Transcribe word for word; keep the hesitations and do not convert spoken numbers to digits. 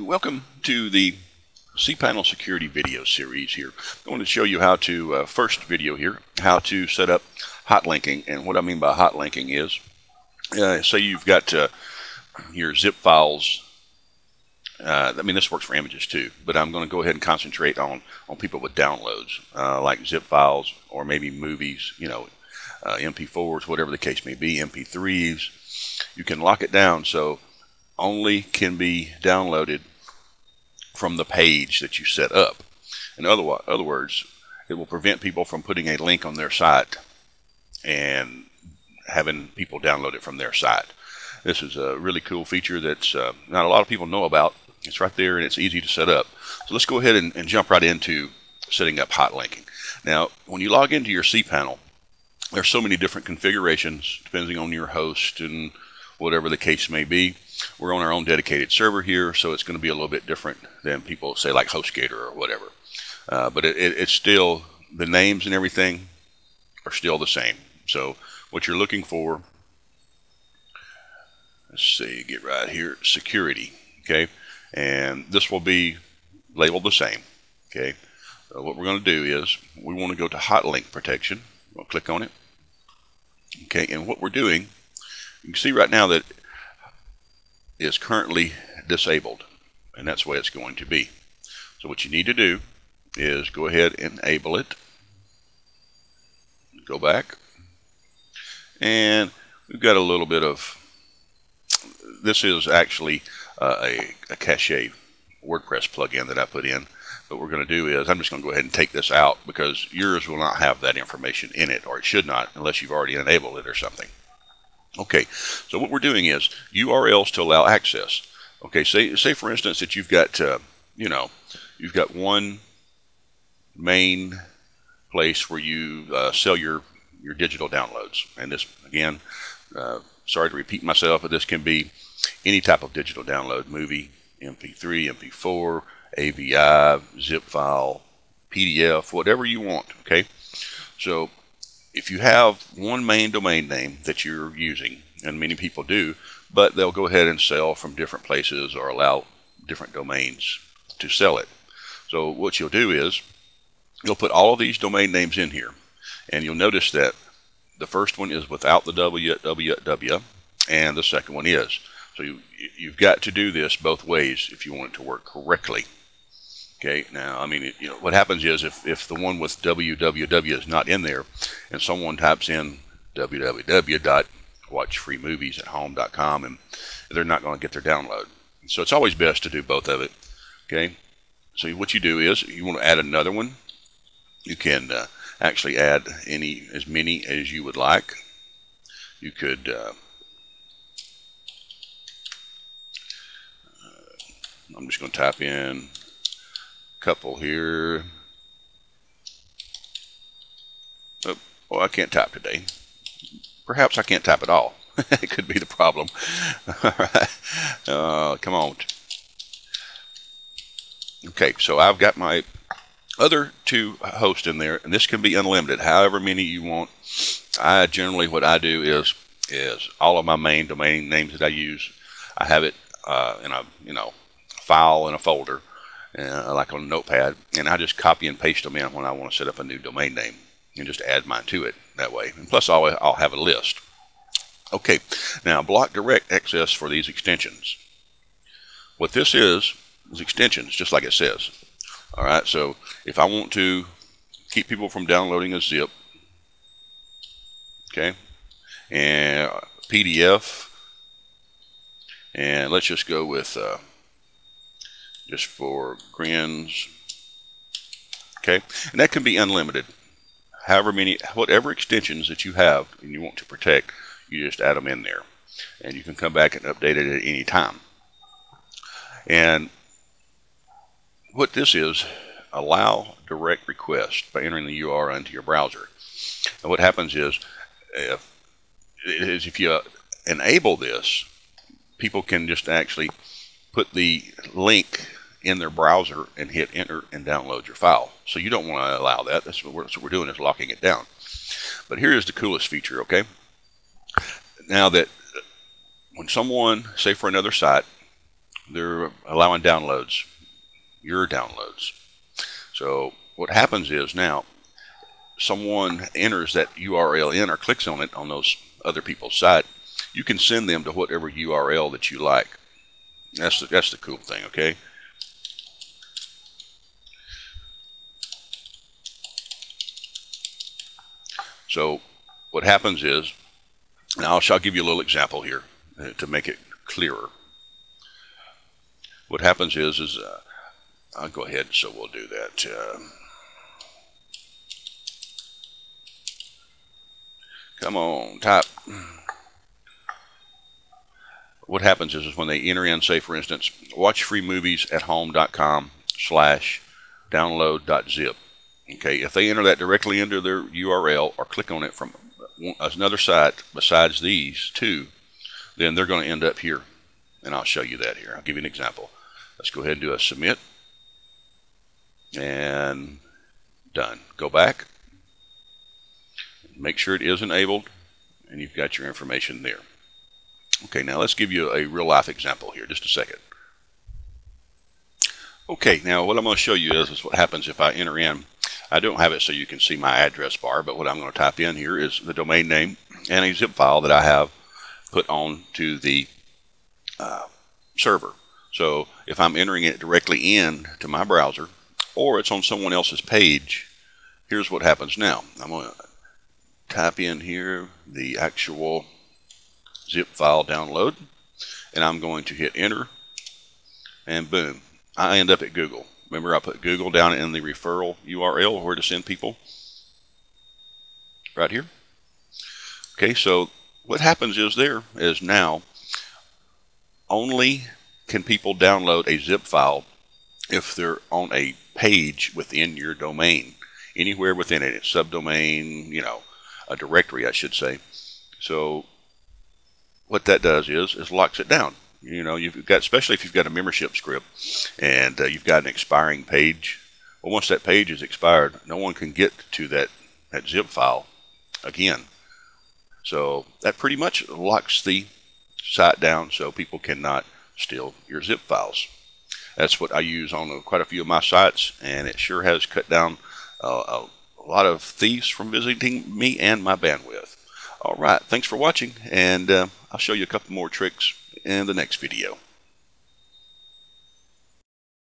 Welcome to the cPanel security video series here. I want to show you how to, uh, first video here, how to set up hot linking. And what I mean by hot linking is, uh, say you've got uh, your zip files. Uh, I mean, this works for images too, but I'm going to go ahead and concentrate on, on people with downloads, uh, like zip files or maybe movies, you know, uh, M P fours, whatever the case may be, M P threes. You can lock it down so only can be downloaded from the page that you set up. In other, other words, it will prevent people from putting a link on their site and having people download it from their site. This is a really cool feature that's uh, not a lot of people know about. It's right there and it's easy to set up. So let's go ahead and, and jump right into setting up hot linking. Now, when you log into your cPanel, there's so many different configurations depending on your host and whatever the case may be. We're on our own dedicated server here, so it's going to be a little bit different than people say like HostGator or whatever. Uh, but it, it, it's still, the names and everything are still the same. So what you're looking for, let's see, get right here, security, okay? And this will be labeled the same, okay? So what we're going to do is we want to go to hotlink protection. We'll click on it, okay? And what we're doing, you can see right now that is currently disabled, and that's the way it's going to be. So what you need to do is go ahead and enable it, go back, and we've got a little bit of, this is actually uh, a, a cache WordPress plugin that I put in, but what we're going to do is I'm just going to go ahead and take this out because yours will not have that information in it, or it should not unless you've already enabled it or something. Okay, so what we're doing is U R Ls to allow access. Okay, say say for instance that you've got uh, you know you've got one main place where you uh, sell your your digital downloads, and this again, uh, sorry to repeat myself, but this can be any type of digital download: movie, M P three, M P four, A V I, zip file, P D F, whatever you want. Okay, so if you have one main domain name that you're using, and many people do, but they'll go ahead and sell from different places or allow different domains to sell it. So what you'll do is you'll put all of these domain names in here, and you'll notice that the first one is without the www, and the second one is. So you, you've got to do this both ways if you want it to work correctly. Okay, now, I mean, it, you know, what happens is if, if the one with www is not in there and someone types in w w w dot watch free movies at home dot com, and they're not going to get their download. So it's always best to do both of it. Okay, so what you do is you want to add another one. You can uh, actually add any, as many as you would like. You could uh, I'm just going to type in couple here. Oh, oh, I can't type today. Perhaps I can't type at all. It could be the problem. All right. Uh, come on. Okay, so I've got my other two hosts in there, and this can be unlimited, however many you want. I generally, what I do is is all of my main domain names that I use, I have it uh, in a you know file in a folder. Uh, like on Notepad, and I just copy and paste them in when I want to set up a new domain name and just add mine to it that way. And plus I'll, I'll have a list. Okay, now block direct access for these extensions. What this is is extensions, just like it says. Alright, so if I want to keep people from downloading a zip, okay, and P D F, and let's just go with uh, just for grins, okay, and that can be unlimited. However many, whatever extensions that you have and you want to protect, you just add them in there, and you can come back and update it at any time. And what this is, allow direct request by entering the U R L into your browser. And what happens is, if is if you enable this, people can just actually put the link in their browser and hit enter and download your file. So you don't want to allow that. That's what, we're, that's what we're doing, is locking it down. But here is the coolest feature, okay? Now that when someone, say for another site, they're allowing downloads, your downloads. So what happens is now someone enters that U R L in or clicks on it on those other people's site. You can send them to whatever U R L that you like. That's the, that's the cool thing, okay? So what happens is, now I shall give you a little example here uh, to make it clearer. What happens is, is uh, I'll go ahead, so we'll do that. Uh, come on, type. What happens is, is when they enter in, say for instance, watch free movies at home dot com slash download dot zip. Okay, if they enter that directly into their U R L or click on it from another site besides these two, then they're going to end up here. And I'll show you that here. I'll give you an example. Let's go ahead and do a submit. And done. Go back. Make sure it is enabled. And you've got your information there. Okay, now let's give you a real life example here. Just a second. Okay, now what I'm going to show you is, is what happens if I enter in. I don't have it so you can see my address bar, but what I'm going to type in here is the domain name and a zip file that I have put on to the uh, server. So if I'm entering it directly in to my browser, or it's on someone else's page, here's what happens now. I'm going to type in here the actual zip file download, and I'm going to hit enter, and boom, I end up at Google. Remember, I put Google down in the referral U R L where to send people. Right here. Okay, so what happens is there is now only can people download a zip file if they're on a page within your domain. Anywhere within it. It's subdomain, you know, a directory I should say. So what that does is, is locks it down. You know, you've got, especially if you've got a membership script and uh, you've got an expiring page. Well, once that page is expired, no one can get to that, that zip file again. So that pretty much locks the site down so people cannot steal your zip files. That's what I use on quite a few of my sites, and it sure has cut down uh, a lot of thieves from visiting me and my bandwidth. All right, thanks for watching, and uh, I'll show you a couple more tricks in the next video.